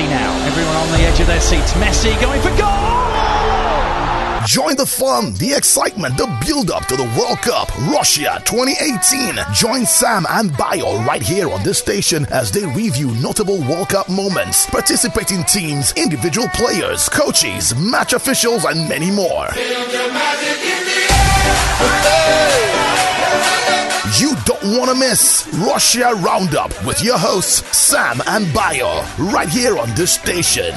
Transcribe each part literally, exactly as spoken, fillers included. Messi now. Everyone on the edge of their seats. Messi going for goal! Join the fun, the excitement, the build-up to the World Cup, Russia twenty eighteen. Join Sam and Bayo right here on this station as they review notable World Cup moments, participating teams, individual players, coaches, match officials, and many more. You don't want to miss Russia Roundup with your hosts Sam and Bayo right here on this station.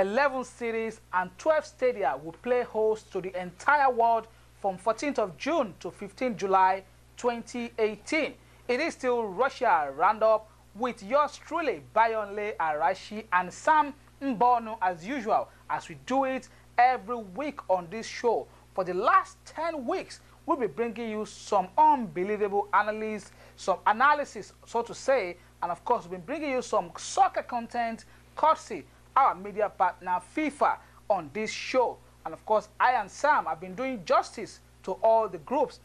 eleven cities and twelve stadia will play host to the entire world from fourteenth of June to fifteenth of July twenty eighteen. It is still Russia Roundup with yours truly, Bayonle Arashi and Sam Mbonu, as usual, as we do it every week on this show. For the last ten weeks, we'll be bringing you some unbelievable analysis, some analysis, so to say, and of course, we'll be bringing you some soccer content courtesy our media partner FIFA on this show. And of course, I and Sam have been doing justice to all the groups.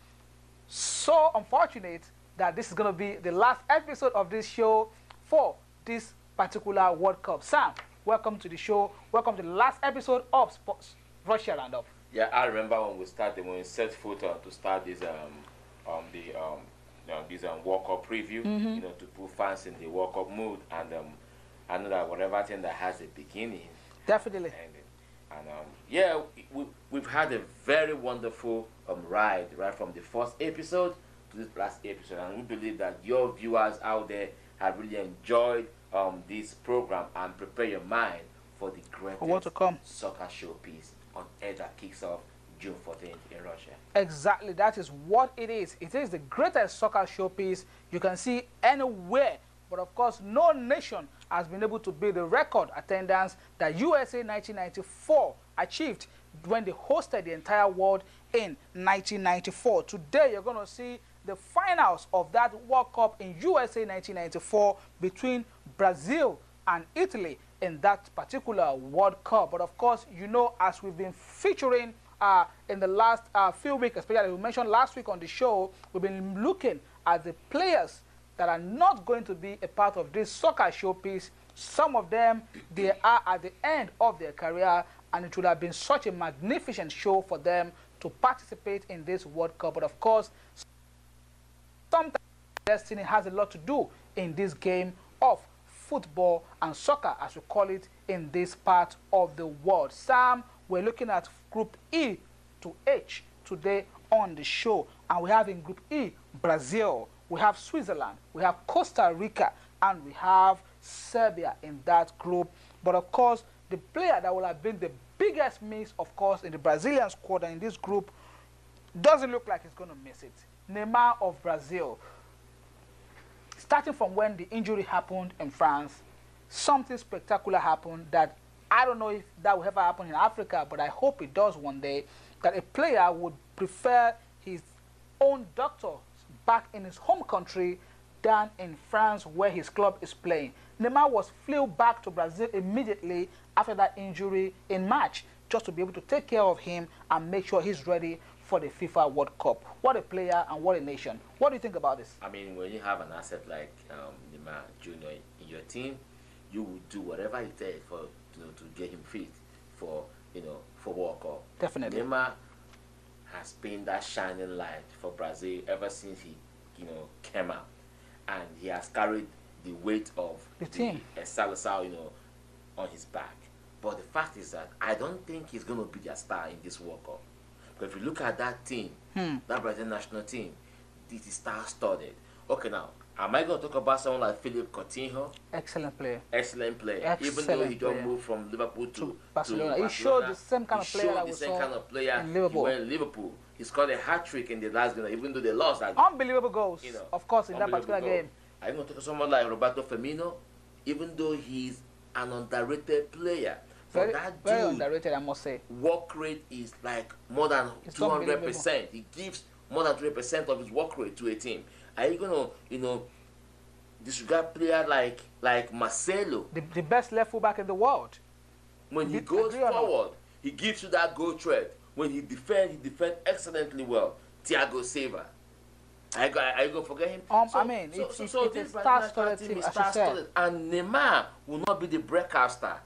So unfortunate that this is going to be the last episode of this show for this particular World Cup. Sam, welcome to the show. Welcome to the last episode of Sports Russia Roundup. Yeah, I remember when we started, when we set foot uh, to start this um, um, the, um, you know, this um, World Cup preview, mm-hmm. you know, to put fans in the World Cup mood. And um, I know that whatever thing that has a beginning, definitely. And, and um, yeah, we, we've had a very wonderful um, ride, right from the first episode to this last episode, and we believe that your viewers out there have really enjoyed um, this program and prepare your mind for the greatest soccer showpiece on air that kicks off June fourteenth in Russia. Exactly, that is what it is. It is the greatest soccer showpiece you can see anywhere. But of course, no nation has been able to beat the record attendance that U S A nineteen ninety-four achieved when they hosted the entire world in nineteen ninety-four. Today, you're going to see the finals of that World Cup in U S A nineteen ninety-four between Brazil and Italy in that particular World Cup. But of course, you know, as we've been featuring uh, in the last uh, few weeks, especially we mentioned last week on the show, we've been looking at the players that are not going to be a part of this soccer showpiece. Some of them, they are at the end of their career, and it would have been such a magnificent show for them to participate in this World Cup. But of course, sometimes destiny has a lot to do in this game of football and soccer, as we call it, in this part of the world. Sam, we're looking at Group E to H today on the show, and we have in Group E, Brazil. We have Switzerland, we have Costa Rica, and we have Serbia in that group. But of course, the player that will have been the biggest miss, of course, in the Brazilian squad and in this group, doesn't look like he's going to miss it. Neymar of Brazil. Starting from when the injury happened in France, something spectacular happened that I don't know if that will ever happen in Africa, but I hope it does one day, that a player would prefer his own doctor back in his home country than in France, where his club is playing. Neymar was flew back to Brazil immediately after that injury in March, just to be able to take care of him and make sure he's ready for the FIFA World Cup. What a player and what a nation. What do you think about this? I mean, when you have an asset like um, Neymar Junior in your team, you will do whatever it takes for, you know, to get him fit for, you know, for World Cup. Definitely. Neymar has been that shining light for Brazil ever since he, you know, came out, and he has carried the weight of the, the team, uh, Salazar, you know, on his back. But the fact is that I don't think he's going to be a star in this World Cup. But if you look at that team, hmm. that Brazilian national team, it is star-studded. Okay, now, am I going to talk about someone like Philippe Coutinho? Excellent player. Excellent player. Excellent Even though he player. don't move from Liverpool to, to Barcelona. To Barcelona, he showed the same kind of player. He showed that the same kind of player in Liverpool. He, Liverpool. he scored a hat trick in the last game, even though they lost that game. Unbelievable goals, you know, of course, in that particular goal. game. I'm going to talk about someone like Roberto Firmino, even though he's an underrated player. For very, that very dude, underrated, I must say. Work rate is like more than it's two hundred percent. He gives more than three percent of his work rate to a team. Are you going to, you know, disregard player like like Marcelo, the, the best left fullback in the world. When he goes forward, he gives you that goal threat. When he defends, he defends excellently well. Thiago Silva. I go, I go forget him. Um, so, I mean, so, it, so, it, so it, it is star-studded team, as you said. And Neymar will not be the breakout star,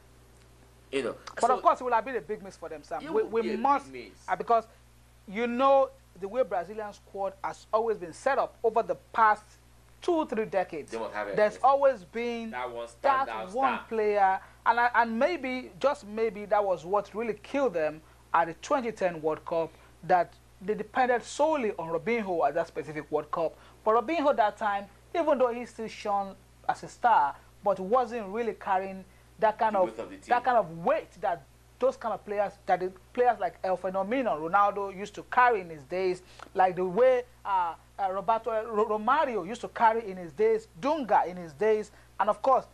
you know. But so, of course, it will have been a big miss for them, Sam. We, we must, uh, because you know the way Brazilian squad has always been set up over the past two, three decades. There's always been that one, that one player, and I, and maybe just maybe that was what really killed them at the twenty ten World Cup, that they depended solely on Robinho at that specific World Cup. But Robinho that time, even though he still shone as a star, but wasn't really carrying that kind of, of that kind of weight that those kind of players, that the players like El Fenomeno, Ronaldo used to carry in his days, like the way uh, uh, Roberto uh, Romario used to carry in his days, Dunga in his days, and of course,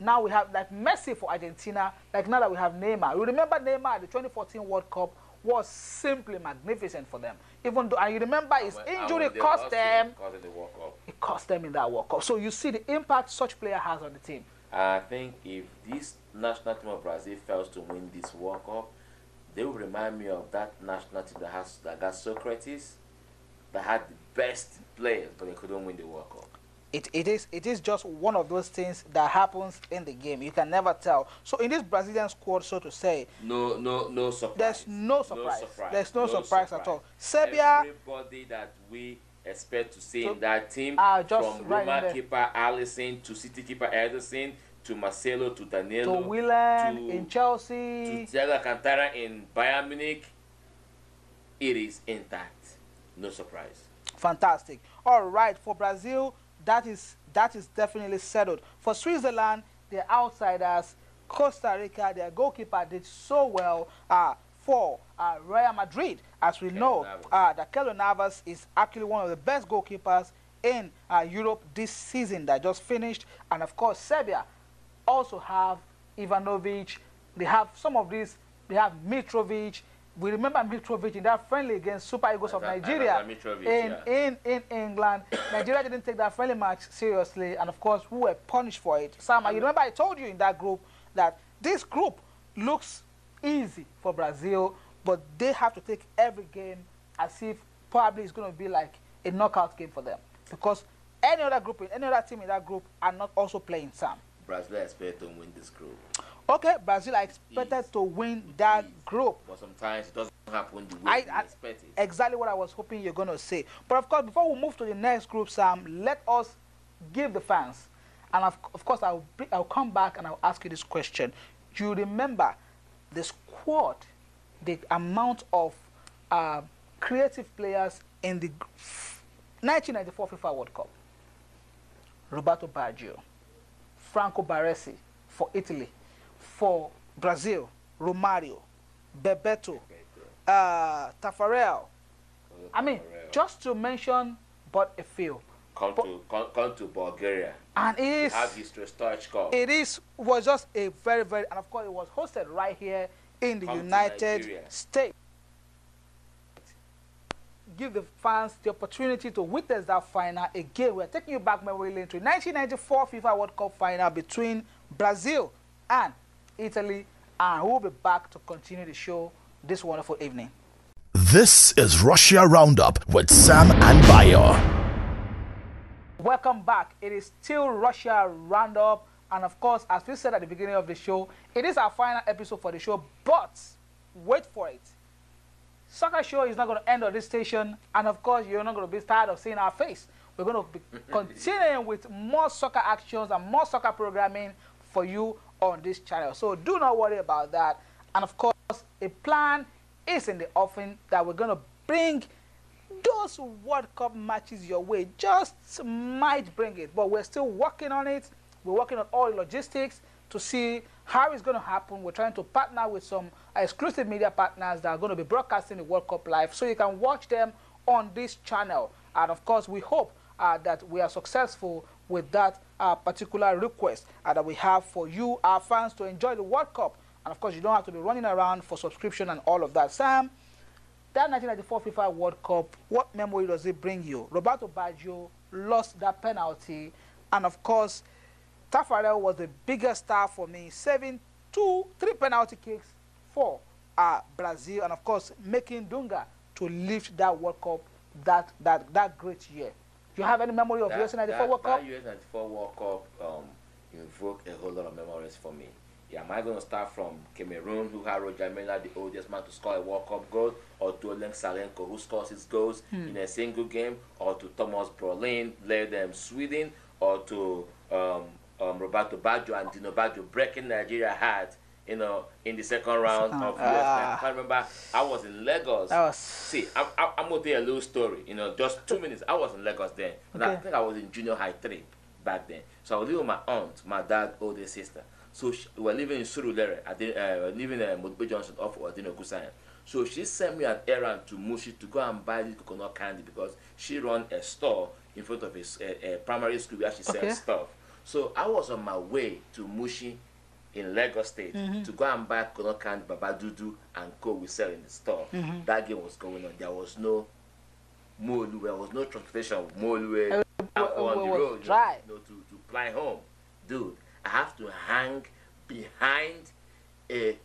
now we have like Messi for Argentina, like now that we have Neymar. You remember Neymar at the twenty fourteen World Cup was simply magnificent for them. Even though, and you remember his when, injury cost them, the World Cup. It cost them in that World Cup. So you see the impact such player has on the team. I think if this national team of Brazil fails to win this World Cup, they will remind me of that national team that has that got Socrates, that had the best players, but they couldn't win the World Cup. It, it, is, it is just one of those things that happens in the game. You can never tell. So in this Brazilian squad, so to say, no, no, no surprise. There's no surprise. No surprise. There's no, no surprise, surprise at all. Serbia. Everybody that we expect to see so, in that team, uh, from right Roma keeper Alisson to City keeper Ederson to Marcelo to Danilo to Willian in Chelsea to Thiago Cantara in Bayern Munich, it is intact. No surprise. Fantastic. All right, for Brazil, that is that is definitely settled. For Switzerland, they're outsiders. Costa Rica, their goalkeeper did so well. Uh, for uh, Real Madrid, as we Keylor know, uh, that Keylor Navas is actually one of the best goalkeepers in uh, Europe this season that just finished. And of course, Serbia also have Ivanovic. They have some of these. They have Mitrovic. We remember Mitrovic in that friendly against Super Eagles of Nigeria in, yeah. in, in England. Nigeria didn't take that friendly match seriously, and of course, we were punished for it. Sam, you remember I told you in that group that this group looks easy for Brazil, but they have to take every game as if probably it's going to be like a knockout game for them, because any other group, any other team in that group are not also playing, Sam. Brazil expected to win this group. Okay, Brazil are expected Please. to win that Please. group. But sometimes it doesn't happen the way I, I expect it. Exactly what I was hoping you're going to say. But of course, before we move to the next group, Sam, let us give the fans. And of, of course, I'll, I'll come back and I'll ask you this question. Do you remember the squad, the amount of uh, creative players in the nineteen ninety-four FIFA World Cup? Roberto Baggio, Franco Baresi for Italy. For Brazil, Romario, Bebeto, uh, Taffarel. I mean, just to mention but a few. Come but, to come, come to Bulgaria. And it is, have this it is was just a very very and of course it was hosted right here in the come United States. Give the fans the opportunity to witness that final again. We're taking you back memory lane to nineteen ninety-four FIFA World Cup final between Brazil and Italy, and we'll be back to continue the show this wonderful evening. This is Russia Roundup with Sam and Bayo. Welcome back. It is still Russia Roundup, and of course, as we said at the beginning of the show, it is our final episode for the show, but wait for it. Soccer Show is not going to end on this station, and of course, you're not going to be tired of seeing our face. We're going to be continuing with more soccer actions and more soccer programming for you on this channel, so do not worry about that. And of course, a plan is in the offing that we're going to bring those World Cup matches your way. Just might bring it, but we're still working on it. We're working on all the logistics to see how it's going to happen. We're trying to partner with some exclusive media partners that are going to be broadcasting the World Cup live, so you can watch them on this channel. And of course, we hope uh, that we are successful with that uh, particular request uh, that we have for you, our fans, to enjoy the World Cup. And of course, you don't have to be running around for subscription and all of that. Sam, that nineteen ninety-four FIFA World Cup, what memory does it bring you? Roberto Baggio lost that penalty And of course, Taffarel was the biggest star for me, saving two, three penalty kicks for uh, Brazil, and of course, making Dunga to lift that World Cup that that that great year. Do you have any memory of that, U S ninety-four World Cup? That U S ninety-four World Cup um, invoked a whole lot of memories for me. Yeah, am I going to start from Cameroon, who had Roger Miller, the oldest man to score a World Cup goal, or to Olenk Salenko, who scores his goals hmm. in a single game, or to Thomas Brolin, led um, Sweden, or to um, um, Roberto Baggio and Dino Baggio breaking Nigeria hard, you know, in the second round second, of U S. Uh, I can't remember. I was in Lagos. Was... See, I'm, I'm going to tell you a little story. You know, just two minutes. I was in Lagos then. Okay. I think I was in junior high three back then. So I was living with my aunt, my dad's older sister. So she, we were living in Surulere. I did, uh, living in uh, Modibo Johnson off Odino Kusayan. So she sent me an errand to Mushi to go and buy this coconut candy because she ran a store in front of a, a, a primary school where she okay. sells stuff. So I was on my way to Mushi in Lagos State mm-hmm. to go and buy coconut candy, Babadudu and co we sell in the store. Mm-hmm. That game was going on. There was no Molu, there was no transportation of Molu on the road, dry. You know, to, to fly home. Dude, I have to hang behind a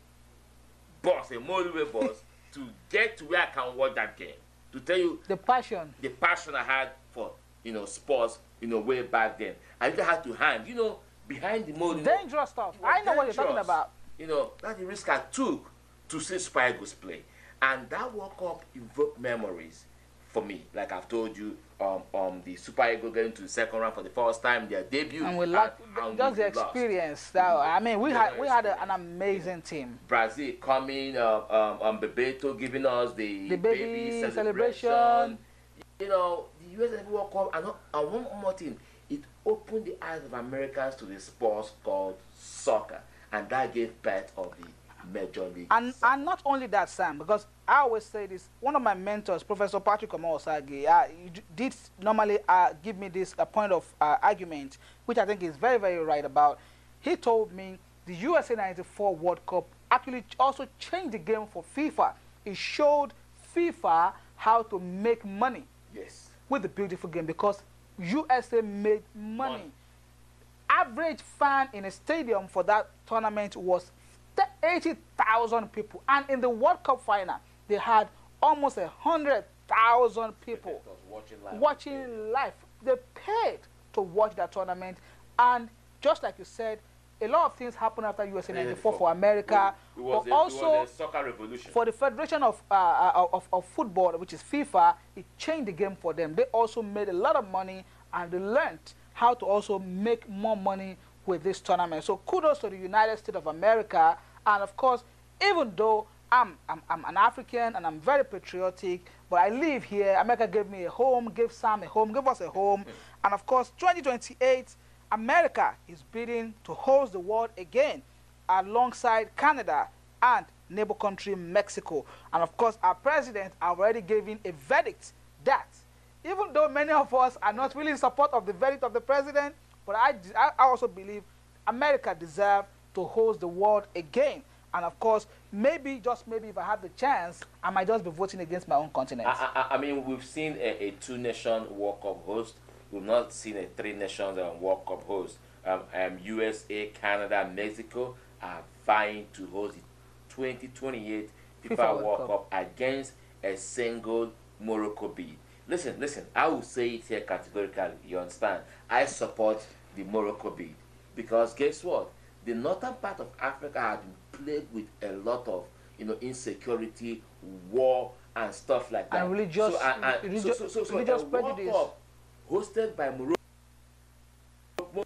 bus, a motorway bus, to get to where I can watch that game. To tell you the passion, the passion I had for you know sports, you know way back then. I even had to hang, you know, behind the motorway. Dangerous stuff. I know dangerous. What you're talking about. You know that's the risk I took to see Super Eagles play, and that World Cup evoked memories for me. Like I've told you. Um, um, the Super Eagles getting to the second round for the first time, their debut. And we lost. Just the experience. Though. I mean, we had we had a, an amazing yeah. team. Brazil coming, uh, um, um, Bebeto giving us the, the baby, baby celebration. celebration. You know, the U S World Cup, and, and one more thing, it opened the eyes of Americans to the sports called soccer, and that gave birth of the Major League. And soccer. And not only that, Sam, because I always say this, one of my mentors, Professor Patrick Omosagi, uh, did normally uh, give me this uh, point of uh, argument, which I think is very, very right about. He told me the U S A ninety-four World Cup actually also changed the game for FIFA. It showed FIFA how to make money yes. with the beautiful game because U S A made money. money. Average fan in a stadium for that tournament was eighty thousand people, and in the World Cup final, they had almost one hundred thousand people watching live. watching live. They paid to watch that tournament, and just like you said, a lot of things happened after U S A ninety-four for America, it was but a, also it was a soccer revolution. For the Federation of, uh, of, of Football, which is FIFA, it changed the game for them. They also made a lot of money, and they learned how to also make more money with this tournament. So kudos to the United States of America. And of course, even though I'm, I'm, I'm an African and I'm very patriotic, but I live here. America gave me a home, gave Sam a home, gave us a home. And of course, twenty twenty-eight, America is bidding to host the world again alongside Canada and neighbor country Mexico. And of course, our president already given a verdict that even though many of us are not really in support of the verdict of the president, but I, I also believe America deserves to host the world again. And of course, maybe, just maybe, if I have the chance, I might just be voting against my own continent. I, I, I mean, we've seen a, a two-nation World Cup host. We've not seen a three-nation World Cup host. Um, um, U S A, Canada, and Mexico are vying to host the twenty twenty-eight FIFA, FIFA World, World Cup. Cup against a single Morocco bid. Listen, listen, I will say it here categorically, you understand? I support the Morocco bid because guess what? The northern part of Africa had been plagued with a lot of, you know, insecurity, war, and stuff like that. And religious, so, and, and religious, so, so, so, so religious prejudice. World Cup hosted by Morocco,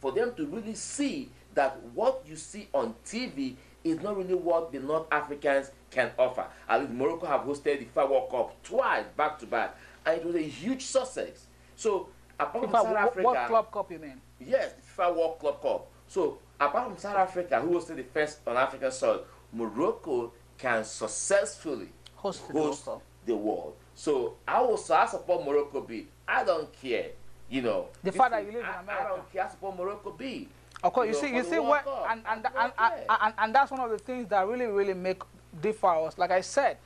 for them to really see that what you see on T V is not really what the North Africans can offer. And Morocco have hosted the FIFA World Cup twice, back to back, and it was a huge success. So, apart FIFA, from South Africa, what club cup you mean? Yes, the FIFA World Club Cup. So, apart from South Africa, who hosted the first on African soil, Morocco can successfully host, host the, the world. So, I will I support Morocco B. I don't care, you know. The fact that you live in America. I don't care. I support Morocco B. Of course, you, you know, see, you see what, and and, and, and, and and that's one of the things that really, really make differ us. Like I said,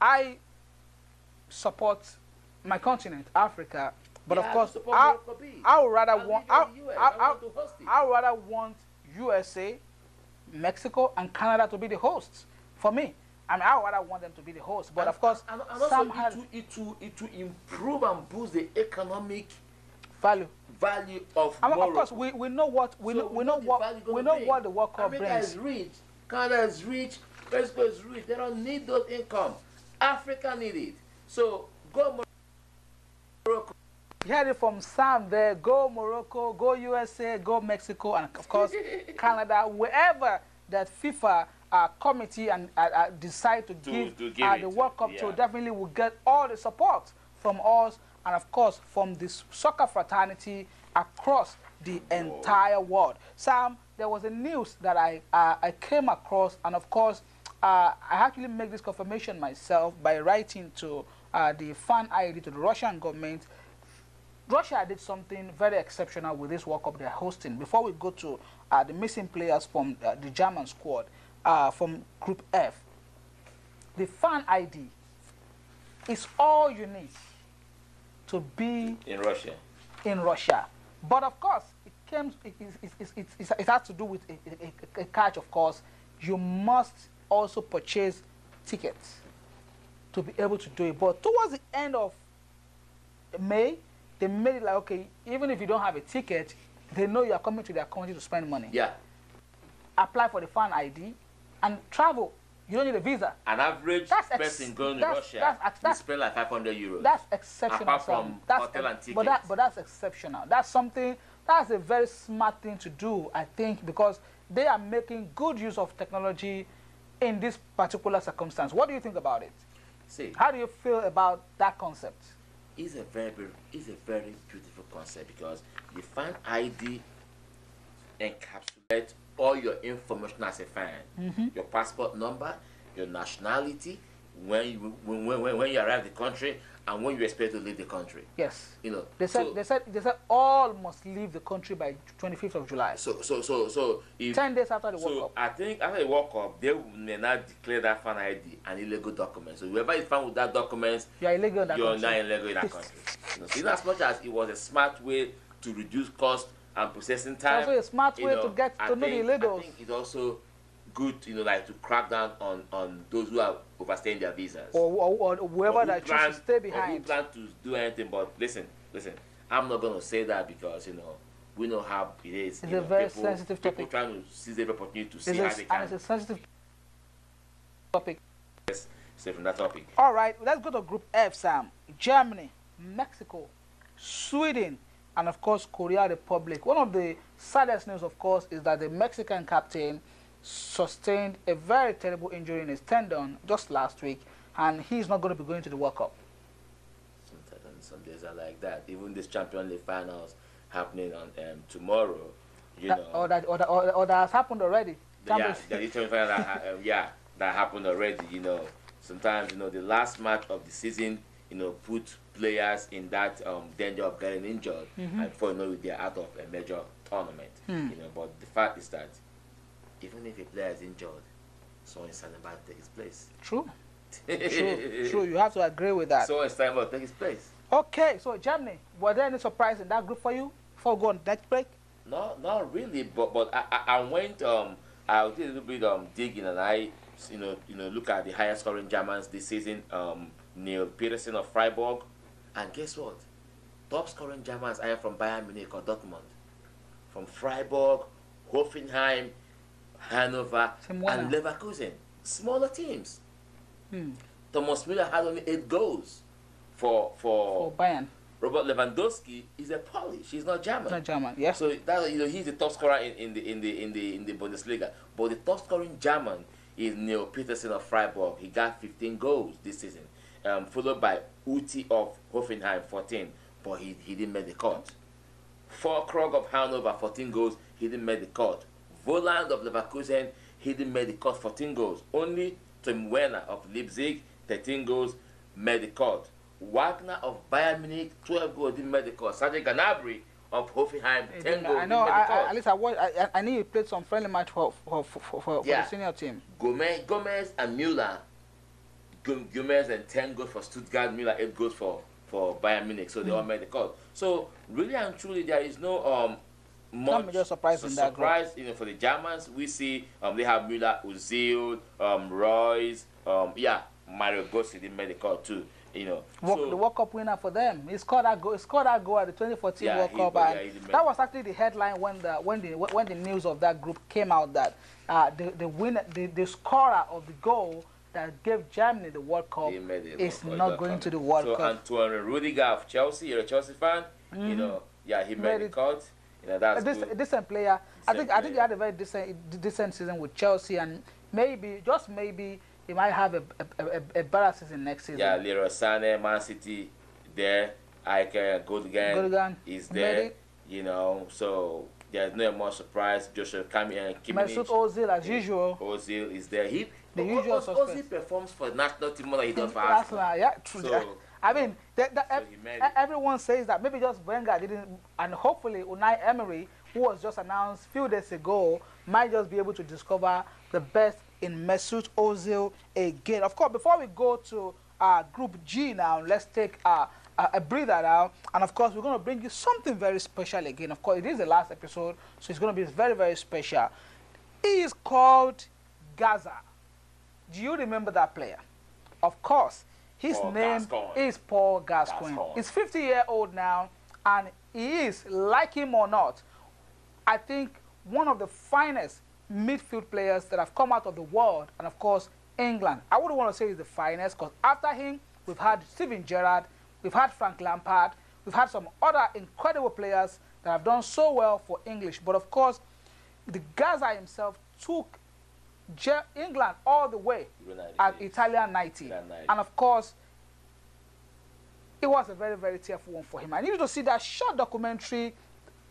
I support my continent, Africa, But yeah, of course, I, I would rather I want, I, I, I, I would rather want U S A, Mexico, and Canada to be the hosts. For me, I mean, I would rather want them to be the hosts. But and, of course, and, and also somehow it, it to it to improve and boost the economic value value of. I mean, of course, we we know what we so know, we know what we know bring. what the World Cup America brings. America is rich. Canada is rich. Mexico is rich. They don't need those income. Africa need it. So go Morocco. You heard it from Sam there. Go Morocco, go U S A, go Mexico, and of course Canada. Wherever that FIFA uh, committee and uh, uh, decide to, to give, to give uh, the World Cup, yeah. to definitely will get all the support from us, and of course from this soccer fraternity across the Whoa. entire world. Sam, there was a news that I uh, I came across, and of course uh, I actually make this confirmation myself by writing to uh, the fan I D to the Russian government. Russia did something very exceptional with this World Cup they're hosting. Before we go to uh, the missing players from uh, the German squad uh, from Group F, the fan I D is all you need to be in Russia. In Russia, but of course, it came. It, it, it, it, it, it has to do with a, a, a catch. Of course, you must also purchase tickets to be able to do it. But towards the end of May, they made it like, okay, even if you don't have a ticket, they know you are coming to their country to spend money. Yeah. Apply for the fan I D and travel. You don't need a visa. An average that's person going to Russia, that's, that's, that's, spend like five hundred euros. That's exceptional. Apart from that's, hotel and tickets. But, that, but that's exceptional. That's something, that's a very smart thing to do, I think, because they are making good use of technology in this particular circumstance. What do you think about it? See, how do you feel about that concept? It's a very, it's a very beautiful concept, because the fan I D encapsulates all your information as a fan. Mm-hmm. Your passport number, your nationality, when you when, when, when you arrive the country, and when you expect to leave the country. Yes. You know. They said so, they said they said all must leave the country by twenty-fifth of July. So so so so if, ten days after the World so Cup. I think after the World Cup, they may not declare that fan I D an illegal document. So whoever is found with that document, you are illegal in that you're country. Not illegal in that country. You know, so in as much as it was a smart way to reduce cost and processing time, also a smart way know, to get to know the illegals. I think it's also good, you know, like to crack down on on those who are overstaying their visas, or, or, or whoever or who that chooses to stay behind. Or who plan to do anything, but listen, listen, I'm not going to say that, because you know we know how it is. It's a know, very people, sensitive people topic. People trying to seize every opportunity to see how they can. And it's a sensitive topic. Yes, stay from that topic. All right, let's go to Group F, Sam. Germany, Mexico, Sweden, and of course Korea Republic. One of the saddest news, of course, is that the Mexican captain sustained a very terrible injury in his tendon just last week, and he's not going to be going to the World Cup. Sometimes some days are like that. Even this Champions League finals happening on um, tomorrow, you that, know, or that or that, or, or that has happened already. Champions yeah, the Champions League that, uh, yeah, that happened already. You know, sometimes you know the last match of the season, you know, put players in that um, danger of getting injured, mm-hmm. and before you know it, they're out of a major tournament. Mm. You know, but the fact is that even if a player is injured, someone is standing by to take his place. True. True. True. You have to agree with that. Someone is standing by to take his place. Okay. So Germany, were there any surprise in that group for you? Before we go on next break? No, not really. But but I I, I went um I did a little bit um digging, and I you know you know look at the highest scoring Germans this season. Um, Nils Petersen of Freiburg. And guess what? Top scoring Germans are from Bayern Munich or Dortmund, from Freiburg, Hoffenheim, Hanover, Simona. and Leverkusen. Smaller teams. Hmm. Thomas Müller had only eight goals for for, for Bayern. Robert Lewandowski is a Polish. He's not German. Not German. Yeah. So that you know he's the top scorer in, in the in the in the in the Bundesliga. But the top scoring German is Nils Petersen of Freiburg. He got fifteen goals this season. Um, followed by Uti of Hoffenheim, fourteen, but he, he didn't make the cut. Forkrog of Hanover, fourteen goals, he didn't make the cut. Voland of Leverkusen, he didn't make the cut, fourteen goals. Only Tim Werner of Leipzig, thirteen goals, made the cut. Wagner of Bayern Munich, twelve goals, didn't make the cut. Serge Gnabry of Hoffenheim, ten didn't, goals, I know, didn't make the I, cut. At least I, was, I, I knew he played some friendly match for, for, for, for, for yeah. the senior team. Gomez, Gomez and Müller. Gomez and ten goals for Stuttgart, Müller eight goals for for Bayern Munich, so they mm. all made the cut. So really and truly, there is no um much major surprise, in that surprise you know, for the Germans. We see um they have Müller, Ozil, um Royce, um yeah, Mario Götze, they made the cut too. You know, Work, so, the World Cup winner for them. He scored that goal. He scored that goal at the twenty fourteen yeah, World he, Cup, yeah, and that was actually the headline when the when the when the news of that group came out, that uh, the the winner, the, the scorer of the goal that gave Germany the World Cup is not going to the World Cup. So Antoine Rudiger of Chelsea, you're a Chelsea fan, mm-hmm. you know, yeah, he made, made the cut. You know, that's a good. decent player. Decent I think player. I think he had a very decent decent season with Chelsea, and maybe just maybe. He might have a, a, a, a better season next season. Yeah, Leroy Sané, Man City, there. Ike, Gundogan is there. You know, so there's no more surprise. Joshua Kimmich. Mesut Ozil, as yeah. usual. Ozil is there. He, the usual Ozil, Ozil performs for national team more than he does for Arsenal. Arsenal. Yeah, true. So, I mean, the, the, so ev everyone says that maybe just Wenger didn't, and hopefully Unai Emery, who was just announced a few days ago, might just be able to discover the best in Mesut Ozil again. Of course, before we go to uh, Group G now, let's take uh, a, a breather now. And of course, we're going to bring you something very special again. Of course, it is the last episode, so it's going to be very, very special. He is called Gaza. Do you remember that player? Of course. His Paul name Gascoigne. is Paul Gascoigne. Gascoigne. He's fifty years old now, and he is, like him or not, I think one of the finest midfield players that have come out of the world, and of course England. I wouldn't want to say he's the finest, because after him we've had Steven Gerrard, we've had Frank Lampard, we've had some other incredible players that have done so well for English. But of course, the Gaza himself took England all the way at Italian ninety. And of course, it was a very, very tearful one for him. I need you to see that short documentary,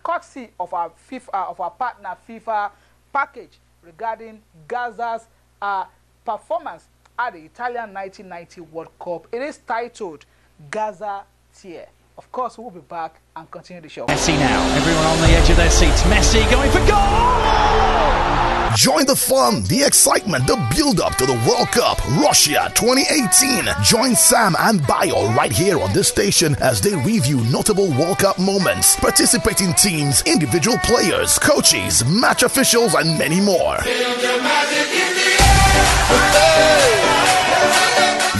courtesy of our FIFA, of our partner FIFA. Package regarding Gaza's uh, performance at the Italian nineteen ninety World Cup. It is titled Gaza Tear. Of course, we'll be back and continue the show. Messi now. Everyone on the edge of their seats. Messi going for goal! Join the fun, the excitement, the build-up to the World Cup, Russia twenty eighteen. Join Sam and Bayo right here on this station as they review notable World Cup moments, participating teams, individual players, coaches, match officials, and many more.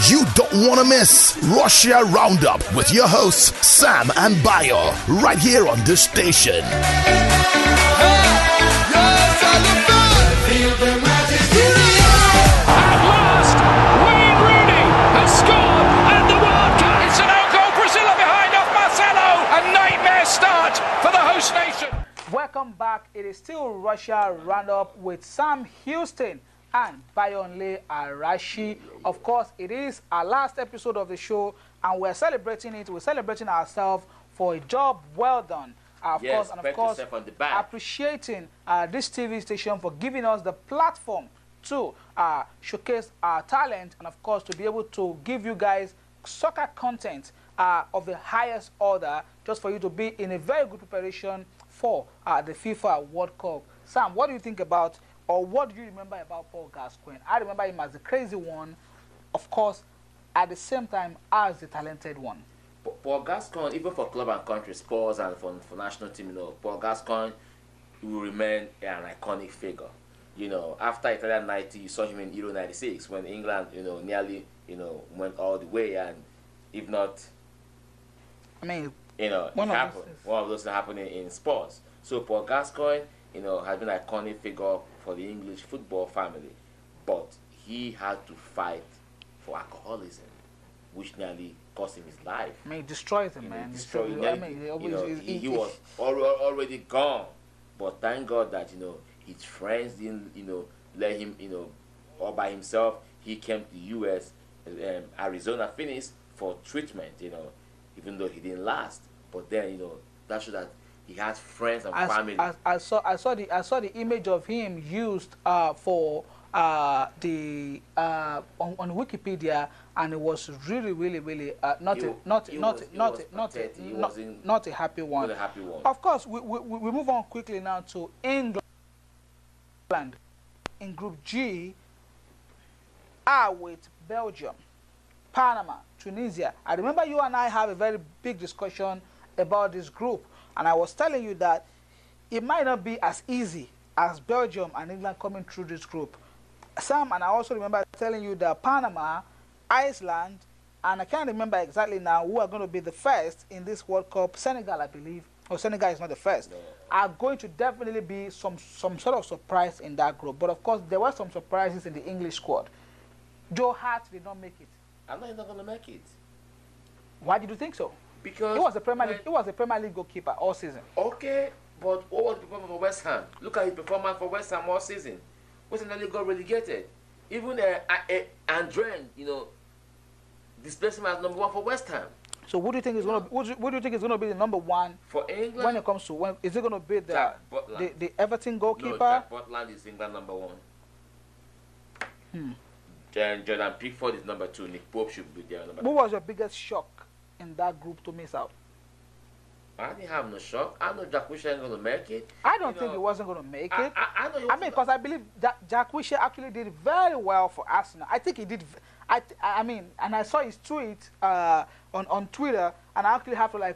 You don't want to miss Russia Roundup with your hosts Sam and Bayo right here on this station. At last, Wayne Rooney has scored at the World Cup. It's an own goal. Brazil are behind off Marcelo. A nightmare start for the host nation. Welcome back. It is still Russia Roundup with Sam Houston and Bayonle Arashi. Of course, it is our last episode of the show, and we're celebrating it. We're celebrating ourselves for a job well done. Uh, of yes, course, and of course, on the back. appreciating uh, this T V station for giving us the platform to uh, showcase our talent, and of course, to be able to give you guys soccer content uh, of the highest order, just for you to be in a very good preparation for uh, the FIFA World Cup. Sam, what do you think about Or what do you remember about Paul Gascoigne? I remember him as the crazy one, of course, at the same time as the talented one. Paul Gascoigne, even for club and country sports and for, for national team, you know, Paul Gascoigne will remain an iconic figure. You know, after Italian ninety, you saw him in Euro ninety-six when England, you know, nearly, you know, went all the way, and if not, I mean, you know, one it of happened. Those one of those happening in sports. So Paul Gascoigne, you know, has been an iconic figure for the English football family, but he had to fight for alcoholism, which nearly cost him his life. I mean, it destroys him, you know, man. Destroyed him. I mean, always, you know, he, he, he was already gone, but thank God that, you know, his friends didn't, you know, let him, you know, all by himself. He came to the U S, um, Arizona Phoenix, for treatment, you know, even though he didn't last. But then, you know, that should have. He has friends and I, family. I, I saw, I saw the, I saw the image of him used uh, for uh, the uh, on, on Wikipedia, and it was really, really, really uh, not, he, a, not, he not, was, not, a, not, a, not, a, not a happy one. Not a happy one. Of course, we, we we move on quickly now to England. In Group G, are with Belgium, Panama, Tunisia. I remember you and I have a very big discussion about this group, and I was telling you that it might not be as easy as Belgium and England coming through this group. Sam, and I also remember telling you that Panama, Iceland, and I can't remember exactly now who are going to be the first in this World Cup. Senegal, I believe. Oh, Senegal is not the first. No. Are going to definitely be some, some sort of surprise in that group. But, of course, there were some surprises in the English squad. Joe Hart did not make it. I know he's not going to make it. Why did you think so? Because... He was a Premier League, he was a Premier League goalkeeper all season. Okay, but what was the problem for West Ham? Look at his performance for West Ham all season. West Ham got relegated. Even uh, uh, Andren, you know, displaced him as number one for West Ham. So what do you think is going to? What do you think is going to be the number one for England when it comes to? When, is it going to be the, the the Everton goalkeeper? No, Jack Butland is England number one. Hmm. Then Jordan Pickford is number two. Nick Pope should be there. Number what two. Was your biggest shock in that group to miss out? I didn't have no shock. I know Jack Wilshere ain't going to make it. I don't you think know, he wasn't going to make I, it. I, I, know I mean, because I believe that Jack Wilshere actually did very well for Arsenal. I think he did. I, th I mean, and I saw his tweet uh, on, on Twitter, and I actually have to, like,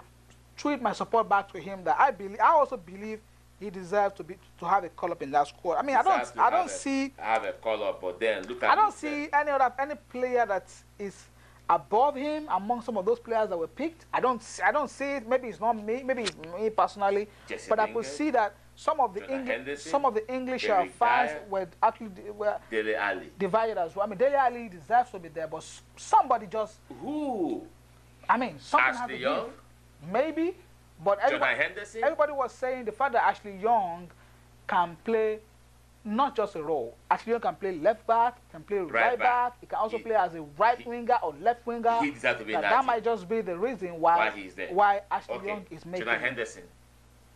tweet my support back to him that I believe, I also believe he deserves to be to have a call-up in that squad. I mean, I don't, I don't see... I have a call-up, but then look at I don't see any other any player that is above him among some of those players that were picked. I don't, I don't see it. Maybe it's not me. Maybe it's me personally. Jesse but Dinger, I could see that some of the English, some of the English uh, fans Dyer, were actually were Dele Alli. divided as well. I mean, Dele Alli deserves to be there, but somebody just who? I mean, something Ashley had to Young, be, maybe. But everybody, everybody was saying the fact that Ashley Young can play not just a role. Ashley Young can play left back, can play right, right back. back. He can also he, play as a right he, winger or left winger. He deserves to be that. That team. might just be the reason why why, he's there. why Ashley okay. Young is making. Jordan Henderson.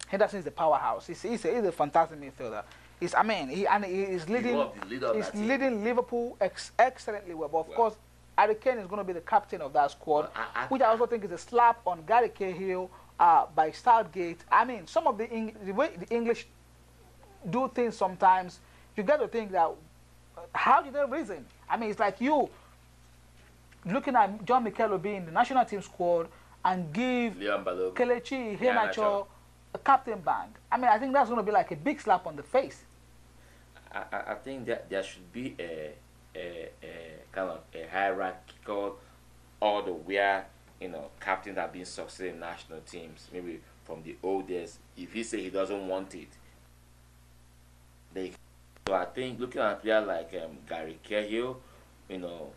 Henderson is the powerhouse. He's, he's, a, he's a fantastic midfielder. He's I mean he and he is leading. He he's leading Liverpool ex excellently well. But of well. course, Harry Kane is going to be the captain of that squad, well, I, I, which I also think is a slap on Gary Cahill uh, by Southgate. I mean, some of the Eng the way the English do things sometimes, you got to think that uh, how did they reason? I mean, it's like you looking at John Mikel Obi in the national team squad and give Kelechi Iheanacho a captain bang. I mean, I think that's going to be like a big slap on the face. I, I, I think that there should be a, a, a kind of a hierarchical order where, you know, captains have been succeeding in national teams, maybe from the old days. If he say he doesn't want it, They, so I think looking at players like um, Gary Cahill, you know,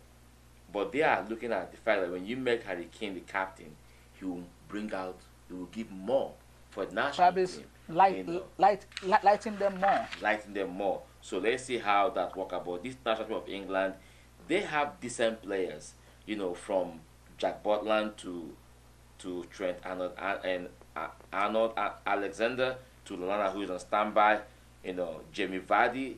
but they are looking at the fact that when you make Harry Kane the captain, he will bring out, he will give more for the national Travis team. Light, you know. light, light, lighting them more. Lighting them more. So let's see how that works out. This national team of England, they have decent players, you know, from Jack Butland to to Trent Arnold and uh, Arnold Alexander to Lallana, who is on standby. You know, Jamie Vardy,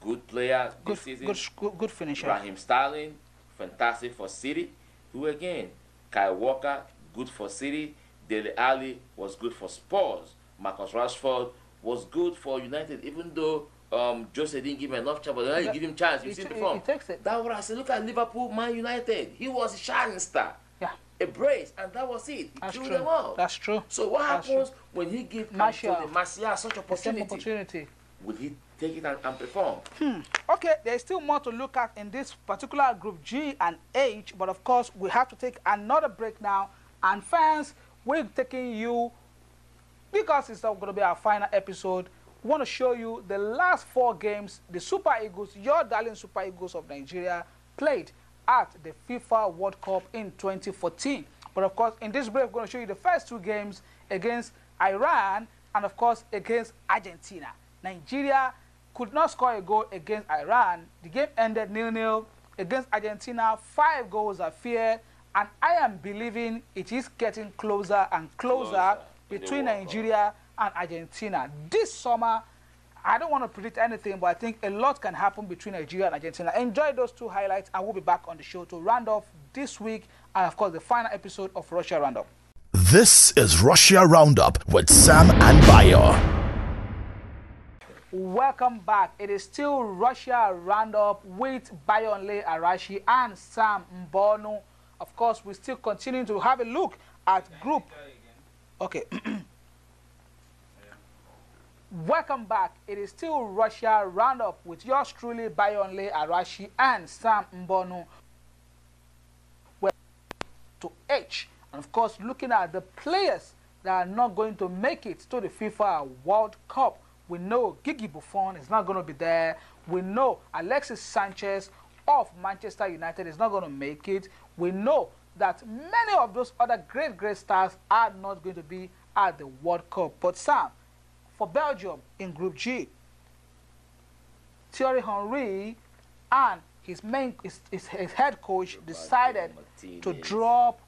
good player good, this season. Good, good, good finisher. Raheem Sterling, fantastic for City. Who again? Kyle Walker, good for City. Dele Alli was good for Spurs. Marcus Rashford was good for United, even though um, Jose didn't give him enough chance, but then you give him chance. You see it from. That was I said, look at Liverpool, Man United. He was a shining star. Yeah. A brace, and that was it. He threw them out. That's true. So what That's happens true. when he gives Martial such opportunity? opportunity. Will he take it and, and perform? Hmm. Okay, there's still more to look at in this particular group G and H, but of course, we have to take another break now. And fans, we're taking you, because it's not going to be our final episode, we want to show you the last four games the Super Eagles, your darling Super Eagles of Nigeria, played at the FIFA World Cup in twenty fourteen. But of course, in this break, we're going to show you the first two games against Iran and, of course, against Argentina. Nigeria could not score a goal against Iran. The game ended nil nil against Argentina. Five goals are feared, and I am believing it is getting closer and closer, closer between Nigeria and Argentina. This summer, I don't want to predict anything, but I think a lot can happen between Nigeria and Argentina. Enjoy those two highlights, and we'll be back on the show to round off this week and, of course, the final episode of Russia Roundup. This is Russia Roundup with Sam and Bayo. Welcome back. It is still Russia Roundup with Bayonle Arashi and Sam Mbonu. Of course, we still continue to have a look at group. Okay. Welcome back. It is still Russia Roundup with yours truly, Bayonle Arashi and Sam Mbonu. We're to H. And of course, looking at the players that are not going to make it to the FIFA World Cup. We know Gigi Buffon is not going to be there. We know Alexis Sanchez of Manchester United is not going to make it. We know that many of those other great, great stars are not going to be at the World Cup. But Sam, for Belgium in Group G, Thierry Henry and his, main, his, his, his head coach Roberto decided Martinez. to drop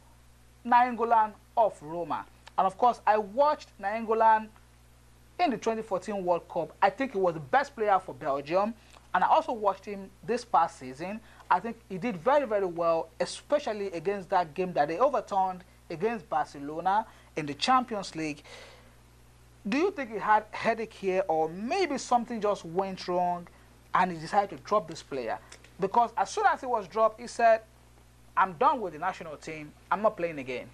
Nainggolan of Roma. And of course, I watched Nainggolan in the twenty fourteen World Cup. I think he was the best player for Belgium. And I also watched him this past season. I think he did very, very well, especially against that game that they overturned against Barcelona in the Champions League. Do you think he had a headache here, or maybe something just went wrong and he decided to drop this player? Because as soon as he was dropped, he said, I'm done with the national team. I'm not playing again.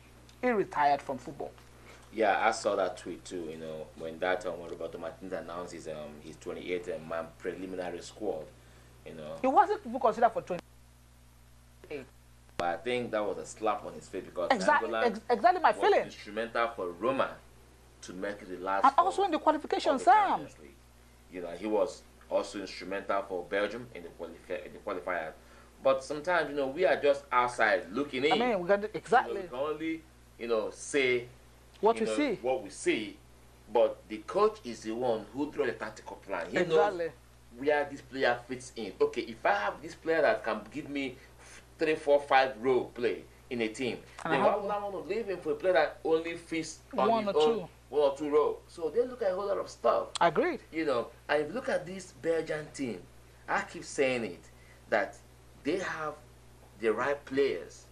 He retired from football. Yeah, I saw that tweet too, you know, when that um, Roberto Martinez announced his, um, his twenty-eight man preliminary squad, you know. He wasn't considered for twenty-eight. But I think that was a slap on his face because exactly, ex exactly my was feeling. instrumental for Roma to make it the last. And also in the qualification, Sam. You know, he was also instrumental for Belgium in the, quali in the qualifier. But sometimes, you know, we are just outside looking in. I mean, we got exactly. You know, we can only, you know, say what you we know, see. What we see, but the coach is the one who draws the tactical plan. He exactly. knows where this player fits in. Okay, if I have this player that can give me three, four, five role play in a team, and then why would I want to leave him for a player that only fits on one or own, two, one or two roles? So they look at a whole lot of stuff. Agreed. You know, and if you look at this Belgian team, I keep saying it that they have the right players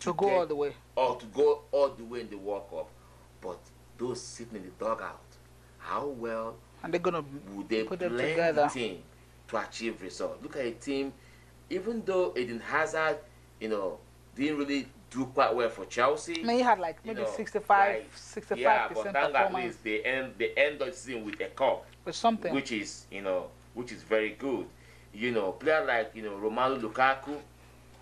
to, to go get, all the way, or to go all the way in the World Cup. But those sitting in the dugout, how well and they're gonna would they put them together the team to achieve results? Look at a team, even though Eden Hazard, you know, didn't really do quite well for Chelsea. I mean, he had like maybe know, sixty-five, sixty-five percent yeah, but at least they end they end the season with a cup, with something, which is you know, which is very good. You know, player like you know Romelu Lukaku,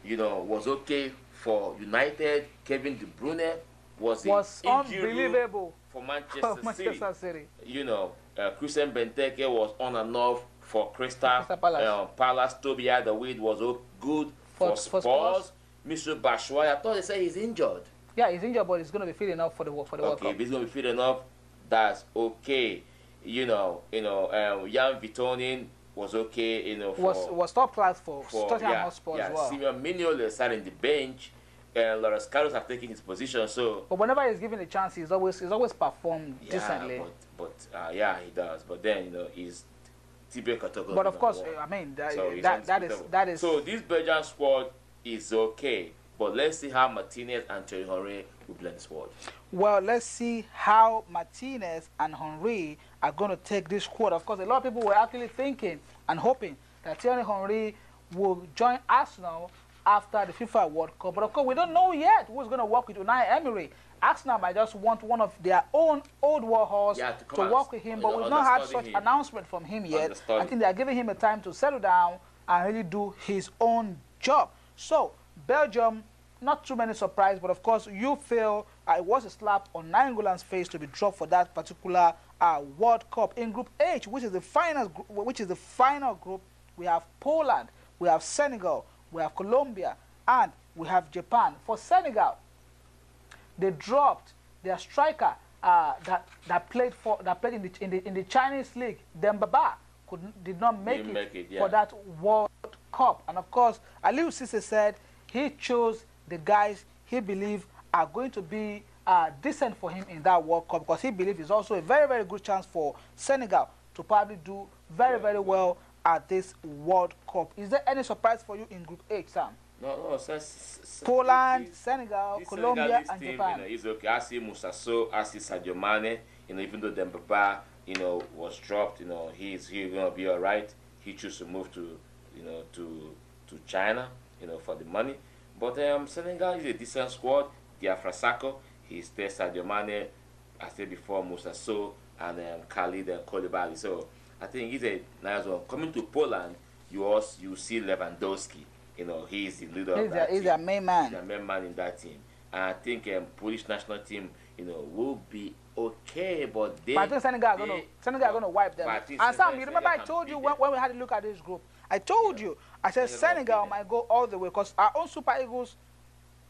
you know, was okay for United. Kevin De Bruyne. Was, was unbelievable for Manchester, for Manchester City. City. You know, uh, Christian Benteke was on and off for Crystal Palace. Um, Palace Toby Alderweireld was good for, for Spurs. Mister Batshuayi, I thought they said he's injured. Yeah, he's injured, but he's going to be fit enough for the for the World Cup. Okay, if he's going to be fit enough, that's okay. You know, you know, um, Jan Vertonghen was okay. You know, for, was was top class for, for Tottenham yeah, Hotspur yeah, as well. Simon Mignolet sat in the bench. And Loris Karius have taken his position, so. But whenever he's given a chance, he's always he's always performed yeah, decently. But, but uh, yeah, he does. But then you know he's T B category. But of course, one. I mean that so that, that is that is. So this Belgian squad is okay, but let's see how Martinez and Thierry Henry will blend the squad. Well, let's see how Martinez and Henry are going to take this squad. Of course, a lot of people were actually thinking and hoping that Thierry Henry will join Arsenal after the FIFA World Cup. But of course, we don't know yet who's going to work with Unai Emery. Arsenal might just want one of their own old warhorse yeah, to, to work with him, but we've not had such him. announcement from him yet. Understood. I think they are giving him a time to settle down and really do his own job. So, Belgium, not too many surprises, but of course, you feel uh, it was a slap on Nainggolan's face to be dropped for that particular uh, World Cup. In Group H, which is the final, which is the final group, we have Poland, we have Senegal, we have Colombia, and we have Japan. For Senegal, they dropped their striker uh, that that played for that played in the in the, in the Chinese league. Dembaba could did not make Didn't it, make it yeah. for that World Cup. And of course, Aliou Cissé said he chose the guys he believed are going to be uh, decent for him in that World Cup, because he believes it's also a very very good chance for Senegal to probably do very yeah. very well at this World Cup. Is there any surprise for you in Group H, Sam? No, no. So, so, Poland, this, Senegal, this Colombia, and team, Japan. You know, it's okay. I see Moussa Sow, I see Sadio Mane. You know, even though Dembaba, you know, was dropped, you know, he's he's gonna be all right. He chose to move to, you know, to to China, you know, for the money. But um, Senegal is a decent squad. Diafra Sakho, he's there, Sadio Mane, I said before, Moussa Sow, and um, Khalid and Koulibaly. So I think he's a nice one. Coming to Poland, you also you see Lewandowski. You know, he is the leader he's of that a, he's team. He's a main man. He's a main man in that team. And I think um, Polish national team, you know, will be okay, but they... But I think Senegal are going to uh, wipe them. And Sam, Senegal, you remember I told you when, when we had a look at this group, I told yeah. you, I said Senegal, Senegal might go all the way because our own Super Eagles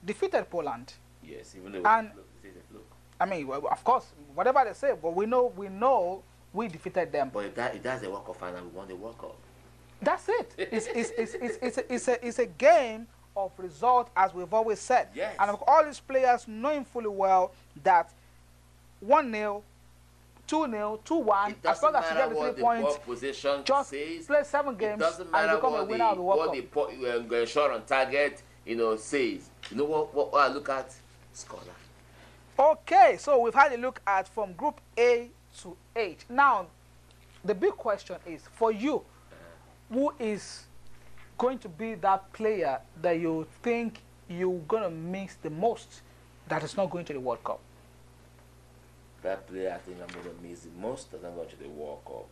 defeated Poland. Yes, even though and, they look. I mean, well, of course, whatever they say, but we know we know we defeated them. But if, that, if that's a walk-off final, we won the walk-off. That's it. It's, it's, it's, it's, it's, a, it's, a, it's a game of result, as we've always said. Yes. And all these players knowing fully well that one nil, two nil, two one, as long as you get the three points, position just says, play seven games and become a winner of the World Cup. What the uh, shot on target, you know, says. You know what, what, what I look at? Scholar. Okay, so we've had a look at from Group A to H. Now, the big question is, for you, who is going to be that player that you think you're going to miss the most that is not going to the World Cup? That player I think I'm going to miss the most that I'm going to the World Cup.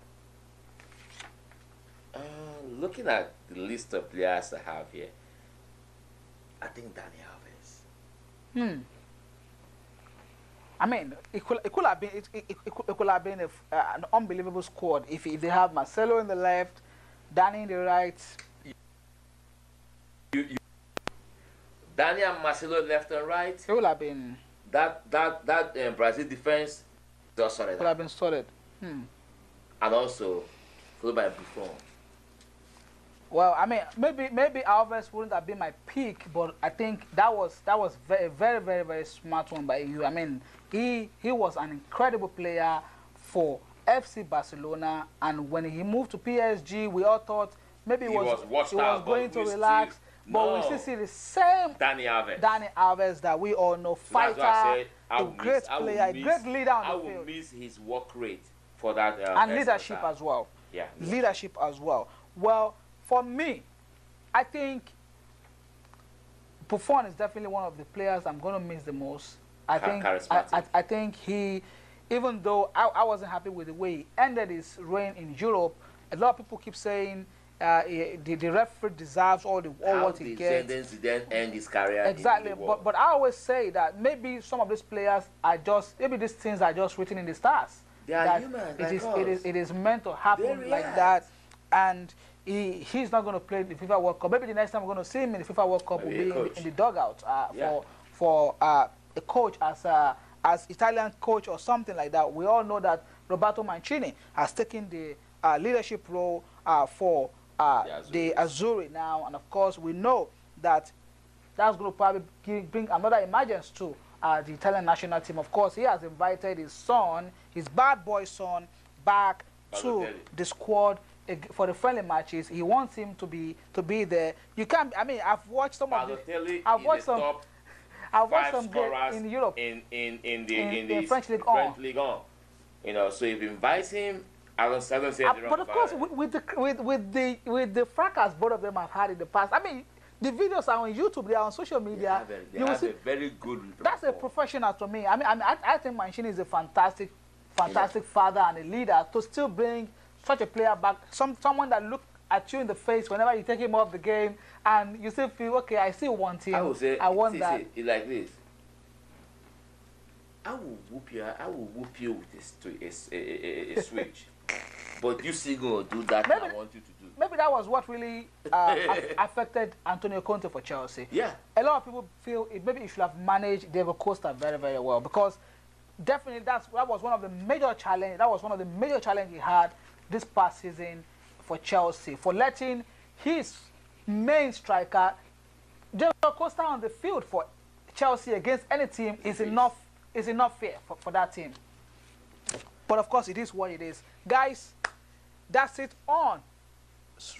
Uh, looking at the list of players I have here, I think Dani Alves. Hmm. I mean, it could, it could have been, it, it, it, could, it could have been a, uh, an unbelievable squad if, if they have Marcelo in the left, Dani in the right. You, you. Dani and Marcelo left and right. It would have been that that that um, Brazil defense. Would have been solid. Hmm. And also followed by Buffon. Well, I mean, maybe maybe Alves wouldn't have been my pick, but I think that was that was very very very very smart one by you. I mean, he he was an incredible player for F C Barcelona, and when he moved to P S G, we all thought maybe he was, was, he was going to relax, still, but no. we still see the same Dani Alves, Dani Alves that we all know, fighter, said, a miss, great player, miss, great leader on I the field. I will miss his work rate for that. Um, and leadership as well. Yeah, yeah. Leadership as well. Well, for me, I think Buffon is definitely one of the players I'm going to miss the most. I Char think, I, I, I think he... Even though I, I wasn't happy with the way he ended his reign in Europe, a lot of people keep saying uh, he, the, the referee deserves all the all How what he gets. How the then end his career. Exactly, in the world. But, but I always say that maybe some of these players are just maybe these things are just written in the stars. They are human. It, like is, it is it is meant to happen like that, and he he's not going to play in the FIFA World Cup. Maybe the next time we're going to see him in the FIFA World Cup maybe will be in the, in the dugout uh, yeah. for for uh, a coach as a. Uh, as Italian coach or something like that. We all know that Roberto Mancini has taken the uh, leadership role uh, for uh, the, Azzurri. the Azzurri now. And, of course, we know that that's going to probably give, bring another emergence to uh, the Italian national team. Of course, he has invited his son, his bad boy son, back Balotelli. to the squad for the friendly matches. He wants him to be to be there. You can't... I mean, I've watched some Balotelli of the... I've watched some... Top. I've watched some games in Europe, in in in the in, in, the in French league, French league on. on, you know. So if you invite him, I don't, I don't say uh, the wrong. But of course, with, with the with with the with the fracas both of them have had in the past. I mean, the videos are on YouTube, they are on social media. They have a, they you have see, a very good. That's a professional to me. I mean, I mean, I, I think Mancini is a fantastic, fantastic yeah. father and a leader to still bring such a player back. Some someone that looked at you in the face whenever you take him off the game, and you still feel okay. I still want him. I would say I want see, that. See, it's like this. I will whoop you. I will whoop you with a, a, a, a switch. But you still gonna do that. Maybe, I want you to do. Maybe that was what really uh, affected Antonio Conte for Chelsea. Yeah. A lot of people feel it, maybe you should have managed Diego Costa very very well, because definitely that's that was one of the major challenge. That was one of the major challenge he had this past season for Chelsea, for letting his main striker Diego Costa on the field for Chelsea against any team is enough is enough fair for, for that team. But of course, it is what it is, guys. That's it on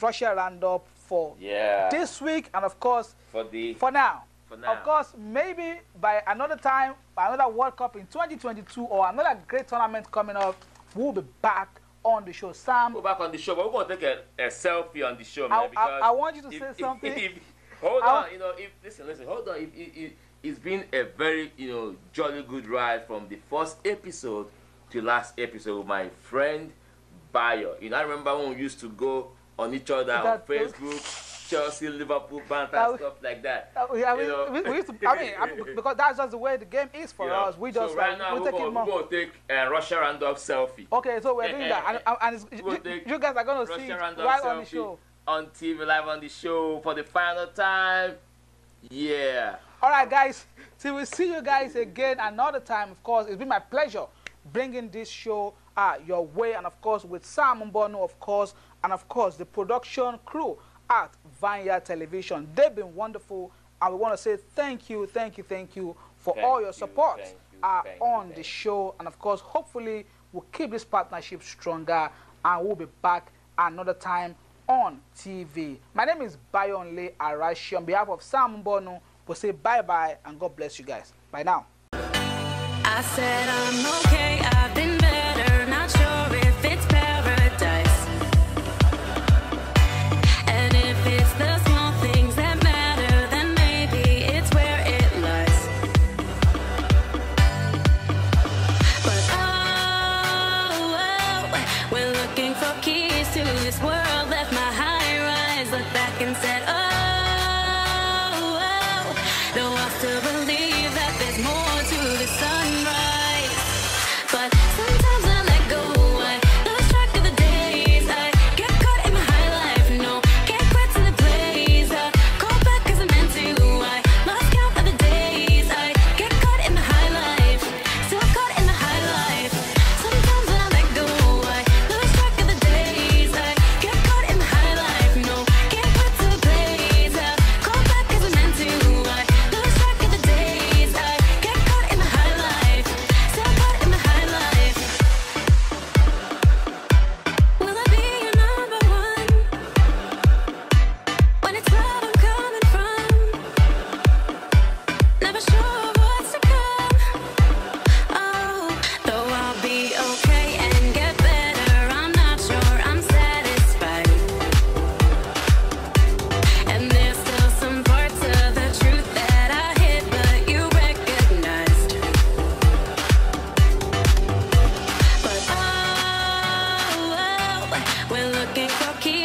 Russia Roundup for yeah. this week, and of course for the for now. For now, of course, maybe by another time, by another World Cup in twenty twenty-two or another great tournament coming up, we'll be back on the show. Sam, go back on the show, but we're going to take a, a selfie on the show, man. I, I, I want you to if, say if, something. If, Hold I'll, on, you know, if listen, listen, hold on. If, if, if, it's been a very, you know, jolly good ride from the first episode to last episode with my friend Bayo. You know, I remember when we used to go on each other on Facebook. Chelsea, Liverpool, banter, uh, stuff like that. Uh, yeah, we, we, we used to, I mean, I mean, because that's just the way the game is for you us. We just so right like, now we're going to take a Russia Randolph selfie. Okay, so we're doing that, and, and it's, we'll you, you guys are going to see it right on the show, on T V live on the show for the final time. Yeah. All right, guys. So we'll see you guys again another time. Of course, it's been my pleasure bringing this show uh, your way, and of course with Sam Mbonu, of course, and of course the production crew at Vineyard Television. They've been wonderful, and we want to say thank you, thank you, thank you for thank all your support you, you, uh, on you, the show. And of course, hopefully, we'll keep this partnership stronger, and we'll be back another time on T V. My name is Bayonle Arashi. On behalf of Sam Mbonu, we'll say bye-bye, and God bless you guys. Bye now. I said I'm okay, I've been better, not sure if it's paradise. It's the small things that matter, then maybe it's where it lies. But oh, oh, we're looking for keys to this world. Left my high rise, looked back and said, oh, oh, though I still believe that there's more to the sunrise. But sometimes I let go. We're looking for keys.